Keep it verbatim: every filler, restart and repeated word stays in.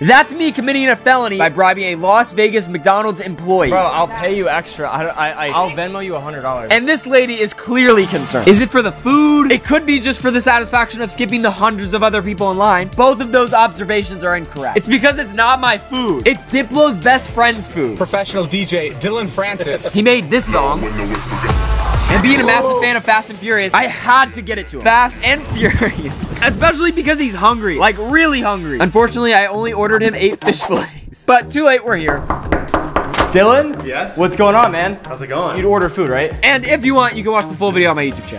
That's me committing a felony by bribing a Las Vegas McDonald's employee. Bro, I'll pay you extra. I, I, I, I'll Venmo you one hundred dollars. And this lady is clearly concerned. Is it for the food? It could be just for the satisfaction of skipping the hundreds of other people in line. Both of those observations are incorrect. It's because it's not my food. It's Diplo's best friend's food. Professional D J, Dillon Francis. He made this song. And being a massive fan of Fast and Furious, I had to get it to him. Fast and Furious. Especially because he's hungry. Like, really hungry. Unfortunately, I only ordered him eight fish fillets. But too late, we're here. Dillon? Yes? What's going on, man? How's it going? You'd order food, right? And if you want, you can watch the full video on my YouTube channel.